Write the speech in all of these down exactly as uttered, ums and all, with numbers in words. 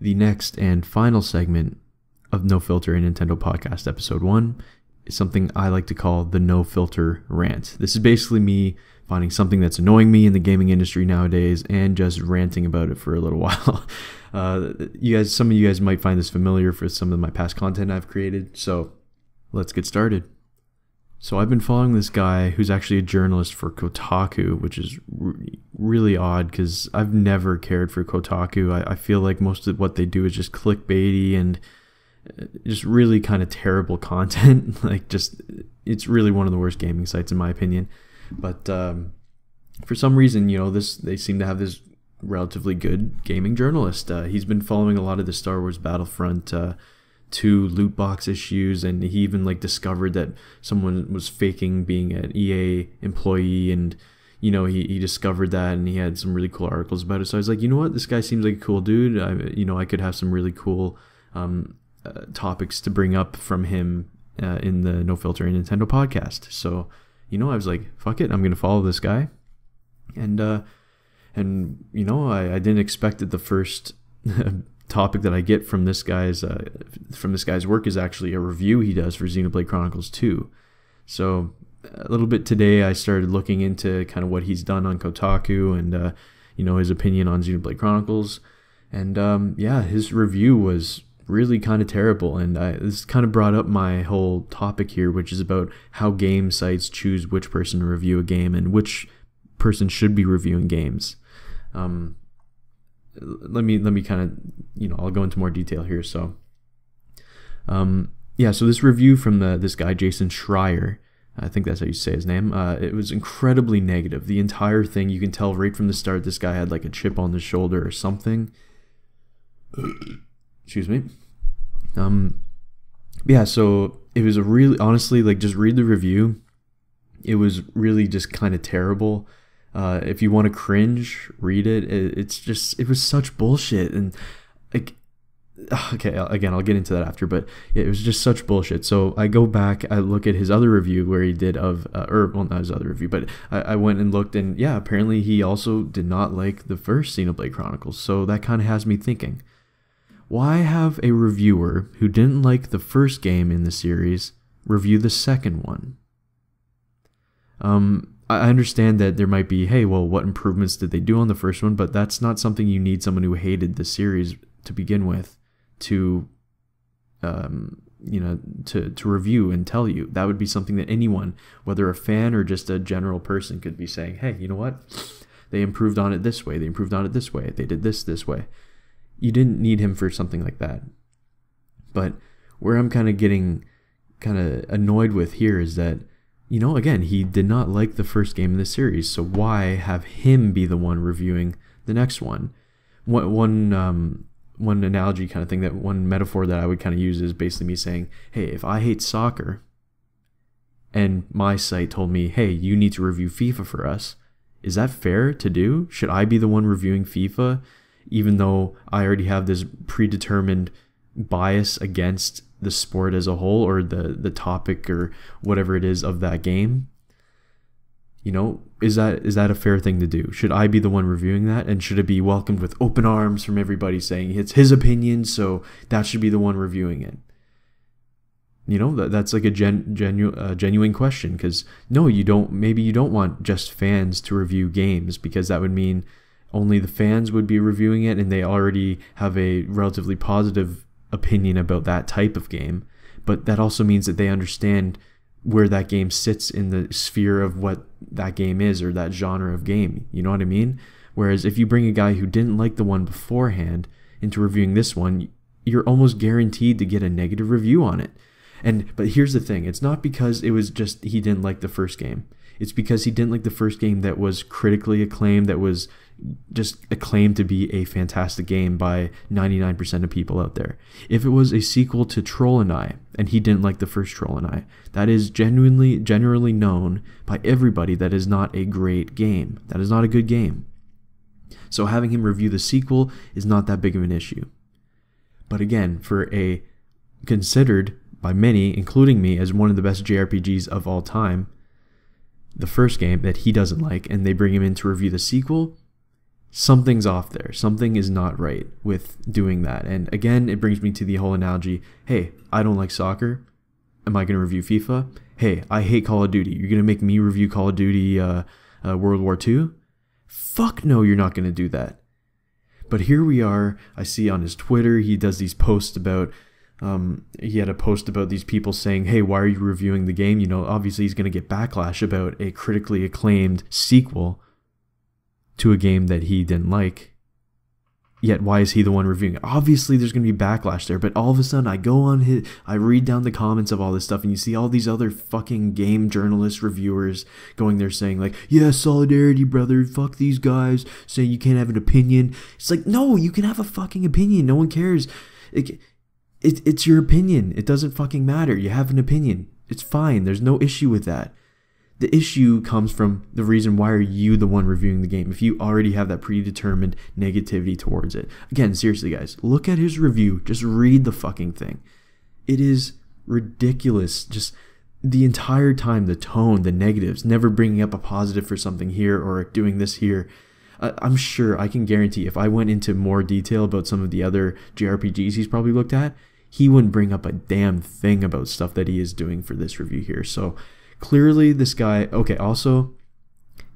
The next and final segment of No Filter and Nintendo Podcast Episode one is something I like to call the No Filter Rant. This is basically me finding something that's annoying me in the gaming industry nowadays and just ranting about it for a little while. Uh, you guys, some of you guys might find this familiar for some of my past content I've created, so let's get started. So I've been following this guy who's actually a journalist for Kotaku, which is re really odd because I've never cared for Kotaku. I, I feel like most of what they do is just clickbaity and just really kind of terrible content. Like, just, it's really one of the worst gaming sites in my opinion. But um, for some reason, you know, this they seem to have this relatively good gaming journalist. Uh, he's been following a lot of the Star Wars Battlefront uh, two loot box issues, and he even like discovered that someone was faking being an E A employee, and you know he, he discovered that, and he had some really cool articles about it. So I was like, you know what, this guy seems like a cool dude. I, you know, I could have some really cool um, uh, topics to bring up from him uh, in the No Filter and Nintendo podcast. So you know, I was like, fuck it, I'm gonna follow this guy, and uh, and you know, I, I didn't expect that the first topic that I get from this guy's uh, from this guy's work is actually a review he does for Xenoblade Chronicles two. So a little bit today, I started looking into kind of what he's done on Kotaku and uh, you know, his opinion on Xenoblade Chronicles, and um, yeah, his review was really kind of terrible, and I, this kind of brought up my whole topic here, which is about how game sites choose which person to review a game and which person should be reviewing games. Um, let me let me kind of, you know, I'll go into more detail here. So um, yeah, so this review from the, this guy Jason Schreier, I think that's how you say his name, uh, it was incredibly negative. The entire thing, you can tell right from the start this guy had like a chip on his shoulder or something. Excuse me. Um, yeah, so it was a really, honestly, like, just read the review. It was really just kind of terrible. Uh, if you want to cringe, read it. It's just, it was such bullshit. And like, okay, again, I'll get into that after, but it was just such bullshit. So I go back, I look at his other review where he did of, uh, or well, not his other review, but I, I went and looked, and yeah, apparently he also did not like the first Xenoblade Chronicles. So that kind of has me thinking, why have a reviewer who didn't like the first game in the series review the second one? Um, I understand that there might be, hey, well, what improvements did they do on the first one? But that's not something you need someone who hated the series to begin with to, um, you know, to, to review and tell you. That would be something that anyone, whether a fan or just a general person, could be saying, hey, you know what? They improved on it this way. They improved on it this way. They did this this way. You didn't need him for something like that. But where I'm kind of getting kind of annoyed with here is that, you know, again, he did not like the first game in the series, so why have him be the one reviewing the next one? One, one, um, one analogy kind of thing, that one metaphor that I would kind of use is basically me saying, hey, if I hate soccer and my site told me, hey, you need to review FIFA for us, is that fair to do? Should I be the one reviewing FIFA? Even though I already have this predetermined bias against the sport as a whole, or the, the topic, or whatever it is of that game. You know, is that is that a fair thing to do? Should I be the one reviewing that? And should it be welcomed with open arms from everybody saying it's his opinion, so that should be the one reviewing it? You know, that, that's like a gen, genu, uh, genuine question, because no, you don't, maybe you don't want just fans to review games, because that would mean only the fans would be reviewing it, and they already have a relatively positive opinion about that type of game. But that also means that they understand where that game sits in the sphere of what that game is, or that genre of game. You know what I mean? Whereas if you bring a guy who didn't like the one beforehand into reviewing this one, you're almost guaranteed to get a negative review on it. And but here's the thing, it's not because it was just he didn't like the first game. It's because he didn't like the first game that was critically acclaimed, that was just acclaimed to be a fantastic game by ninety-nine percent of people out there. If it was a sequel to Troll and I, and he didn't like the first Troll and I, that is genuinely, generally known by everybody, that is not a great game. That is not a good game. So having him review the sequel is not that big of an issue. But again, for a considered by many, including me, as one of the best J R P Gs of all time, the first game that he doesn't like, and they bring him in to review the sequel, something's off there. Something is not right with doing that. And again, it brings me to the whole analogy, hey, I don't like soccer. Am I going to review FIFA? Hey, I hate Call of Duty. You're going to make me review Call of Duty uh, uh, World War Two? Fuck no, you're not going to do that. But here we are. I see on his Twitter, he does these posts about, um, he had a post about these people saying, hey, why are you reviewing the game? You know, obviously he's going to get backlash about a critically acclaimed sequel to a game that he didn't like. Yet why is he the one reviewing it? Obviously there's going to be backlash there, but all of a sudden I go on his, I read down the comments of all this stuff, and you see all these other fucking game journalists, reviewers going there saying like, yeah, solidarity, brother, fuck these guys, saying you can't have an opinion. It's like, no, you can have a fucking opinion, no one cares. It, it, it's your opinion, it doesn't fucking matter, you have an opinion, it's fine, there's no issue with that. The issue comes from the reason why are you the one reviewing the game if you already have that predetermined negativity towards it. Again, seriously guys, look at his review. Just read the fucking thing. It is ridiculous. Just the entire time, the tone, the negatives, never bringing up a positive for something here or doing this here. I I'm sure, I can guarantee if I went into more detail about some of the other J R P Gs he's probably looked at, he wouldn't bring up a damn thing about stuff that he is doing for this review here. So clearly this guy, okay, also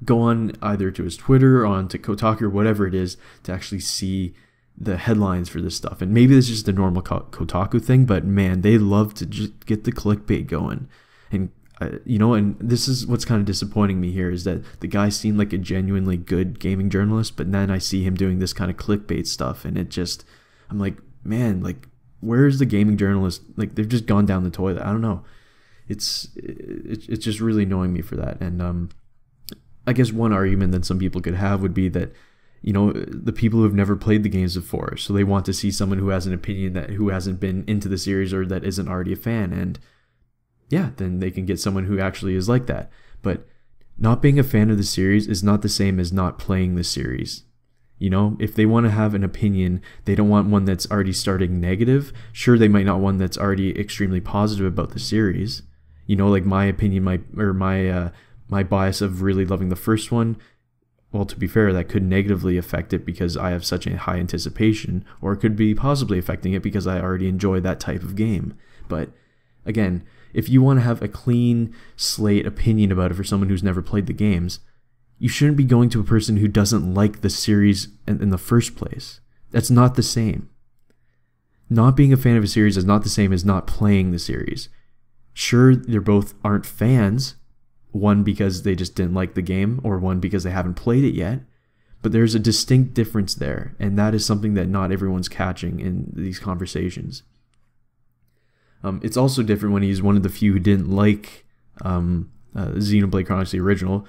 go on either to his Twitter or on to Kotaku or whatever it is to actually see the headlines for this stuff. And maybe this is just a normal Kotaku thing, but man, they love to just get the clickbait going. And, uh, you know, and this is what's kind of disappointing me here is that the guy seemed like a genuinely good gaming journalist, but then I see him doing this kind of clickbait stuff and it just, I'm like, man, like, where's the gaming journalist? Like, they've just gone down the toilet. I don't know. It's it's just really annoying me for that. And um, I guess one argument that some people could have would be that, you know, the people who have never played the games before, so they want to see someone who has an opinion, that who hasn't been into the series or that isn't already a fan. And yeah, then they can get someone who actually is like that. But not being a fan of the series is not the same as not playing the series. You know, if they want to have an opinion, they don't want one that's already starting negative. Sure, they might not want one that's already extremely positive about the series. You know, like my opinion, my or my uh, my bias of really loving the first one. Well, to be fair, that could negatively affect it because I have such a high anticipation, or it could be possibly affecting it because I already enjoy that type of game. But again, if you want to have a clean slate opinion about it for someone who's never played the games, you shouldn't be going to a person who doesn't like the series in, in the first place. That's not the same. Not being a fan of a series is not the same as not playing the series. Sure, they're both aren't fans, one because they just didn't like the game or one because they haven't played it yet, but there's a distinct difference there, and that is something that not everyone's catching in these conversations. Um, it's also different when he's one of the few who didn't like um, uh, Xenoblade Chronicles, the original.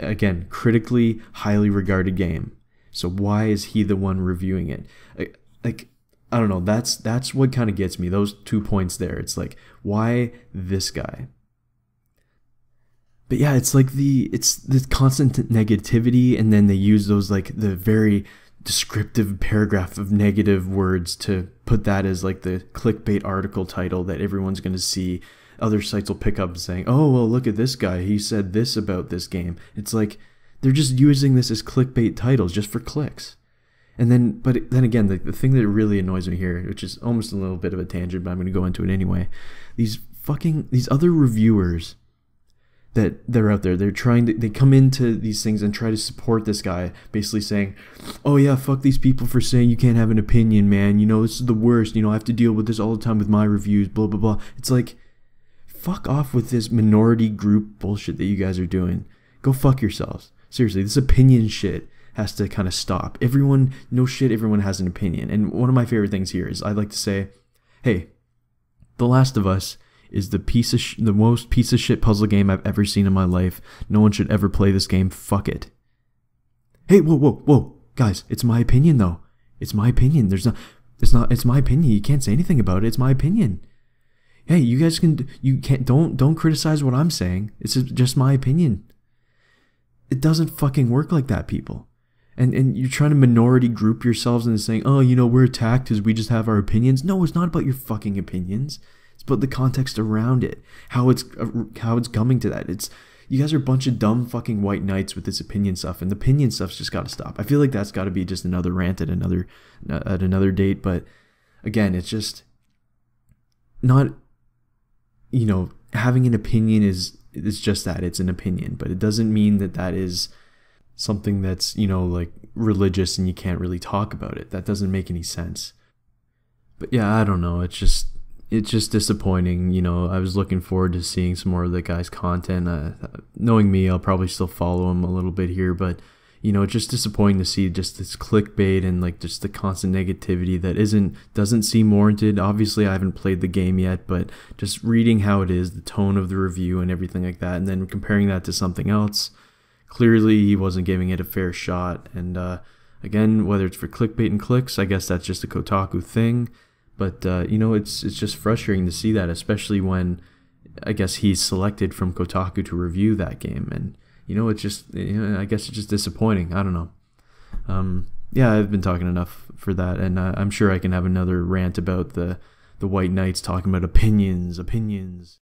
Again, critically highly regarded game. So why is he the one reviewing it? Like, I don't know, that's that's what kind of gets me, those two points there. It's like, why this guy? But yeah, it's like the it's the constant negativity, and then they use those like the very descriptive paragraph of negative words to put that as like the clickbait article title that everyone's going to see. Other sites will pick up and saying, oh, well, look at this guy, he said this about this game. It's like they're just using this as clickbait titles just for clicks. And then, but then again, the, the thing that really annoys me here, which is almost a little bit of a tangent, but I'm going to go into it anyway. These fucking, these other reviewers that they're out there, they're trying to, they come into these things and try to support this guy, basically saying, oh yeah, fuck these people for saying you can't have an opinion, man. You know, this is the worst. You know, I have to deal with this all the time with my reviews, blah, blah, blah. It's like, fuck off with this minority group bullshit that you guys are doing. Go fuck yourselves. Seriously, this opinion shit has to kind of stop. Everyone, no shit, everyone has an opinion. And one of my favorite things here is I like to say, hey, The Last of Us is the piece of sh the most piece of shit puzzle game I've ever seen in my life. No one should ever play this game. Fuck it. Hey, whoa, whoa, whoa. Guys, it's my opinion though. It's my opinion. There's not, it's not, it's my opinion. You can't say anything about it. It's my opinion. Hey, you guys can, you can't, don't, don't criticize what I'm saying. It's just my opinion. It doesn't fucking work like that, people. And, and you're trying to minority group yourselves and saying, oh, you know, we're attacked because we just have our opinions. No, it's not about your fucking opinions. It's about the context around it, how it's, how it's coming to that. It's you guys are a bunch of dumb fucking white knights with this opinion stuff, and the opinion stuff's just got to stop. I feel like that's got to be just another rant at another at another date, but again, it's just not, you know, having an opinion is it's just that, it's an opinion, but it doesn't mean that that is something that's, you know, like religious and you can't really talk about it. That doesn't make any sense. But yeah, I don't know, it's just it's just disappointing. You know, I was looking forward to seeing some more of the guy's content. Uh, knowing me, I'll probably still follow him a little bit here, but you know, it's just disappointing to see just this clickbait and like just the constant negativity that isn't doesn't seem warranted. Obviously, I haven't played the game yet, but just reading how it is, the tone of the review and everything like that, and then comparing that to something else, clearly he wasn't giving it a fair shot. And uh, again, whether it's for clickbait and clicks, I guess that's just a Kotaku thing. But uh, you know, it's it's just frustrating to see that, especially when I guess he's selected from Kotaku to review that game. And you know, it's just, you know, I guess it's just disappointing. I don't know. Um, yeah, I've been talking enough for that, and uh, I'm sure I can have another rant about the the white knights talking about opinions, opinions.